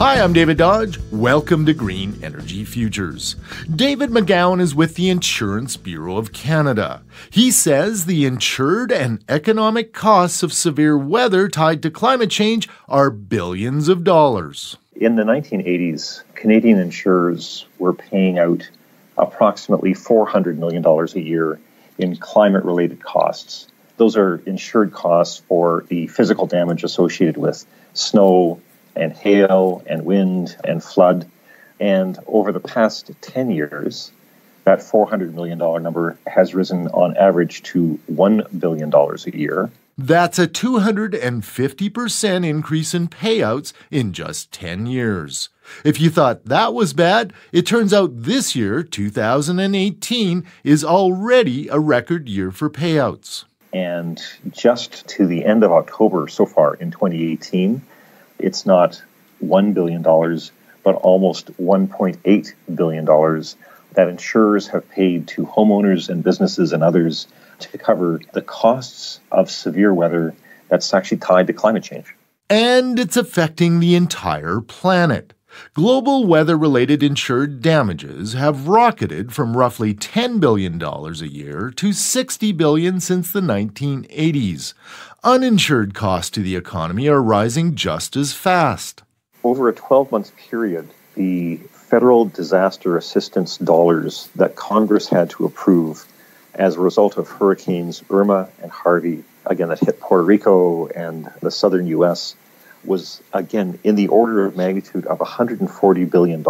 Hi, I'm David Dodge. Welcome to Green Energy Futures. David McGowan is with the Insurance Bureau of Canada. He says the insured and economic costs of severe weather tied to climate change are billions of dollars. In the 1980s, Canadian insurers were paying out approximately $400 million a year in climate-related costs. Those are insured costs for the physical damage associated with snow and hail and wind and flood. And over the past 10 years, that $400 million number has risen on average to $1 billion a year. That's a 250% increase in payouts in just 10 years. If you thought that was bad, it turns out this year, 2018, is already a record year for payouts. And just to the end of October so far in 2018, it's not $1 billion, but almost $1.8 billion that insurers have paid to homeowners and businesses and others to cover the costs of severe weather that's actually tied to climate change. And it's affecting the entire planet. Global weather-related insured damages have rocketed from roughly $10 billion a year to $60 billion since the 1980s. Uninsured costs to the economy are rising just as fast. Over a 12-month period, the federal disaster assistance dollars that Congress had to approve as a result of hurricanes Irma and Harvey, again, that hit Puerto Rico and the southern U.S., was, again, in the order of magnitude of $140 billion,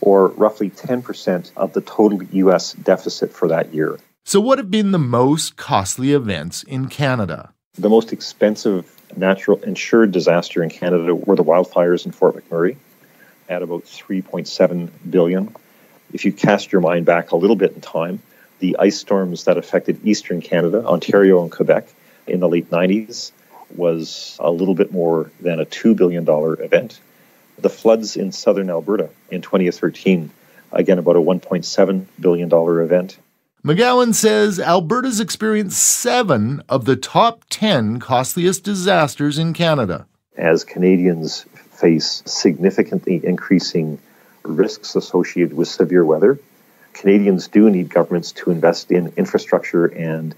or roughly 10% of the total U.S. deficit for that year. So what have been the most costly events in Canada? The most expensive natural insured disaster in Canada were the wildfires in Fort McMurray, at about $3.7 billion. If you cast your mind back a little bit in time, the ice storms that affected eastern Canada, Ontario and Quebec, in the late 90s, was a little bit more than a $2 billion event. The floods in southern Alberta in 2013, again about a $1.7 billion event. McGowan says Alberta's experienced 7 of the top 10 costliest disasters in Canada. As Canadians face significantly increasing risks associated with severe weather, Canadians do need governments to invest in infrastructure and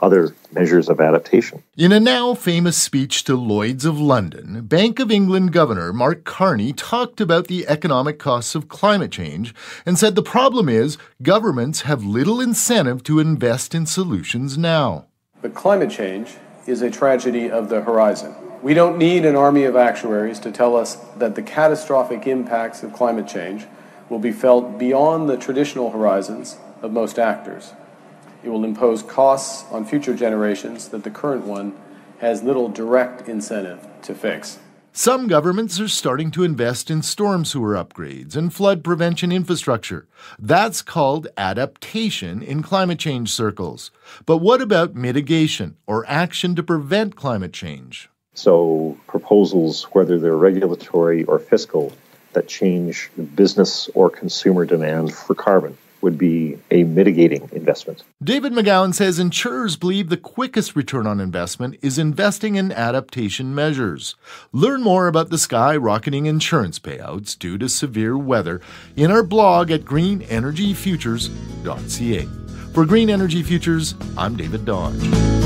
other measures of adaptation. In a now-famous speech to Lloyd's of London, Bank of England Governor Mark Carney talked about the economic costs of climate change and said the problem is governments have little incentive to invest in solutions now. But climate change is a tragedy of the horizon. We don't need an army of actuaries to tell us that the catastrophic impacts of climate change will be felt beyond the traditional horizons of most actors. It will impose costs on future generations that the current one has little direct incentive to fix. Some governments are starting to invest in storm sewer upgrades and flood prevention infrastructure. That's called adaptation in climate change circles. But what about mitigation or action to prevent climate change? So proposals, whether they're regulatory or fiscal, that change business or consumer demand for carbon would be a mitigating investment. David McGowan says insurers believe the quickest return on investment is investing in adaptation measures. Learn more about the skyrocketing insurance payouts due to severe weather in our blog at greenenergyfutures.ca. For Green Energy Futures, I'm David Dodge.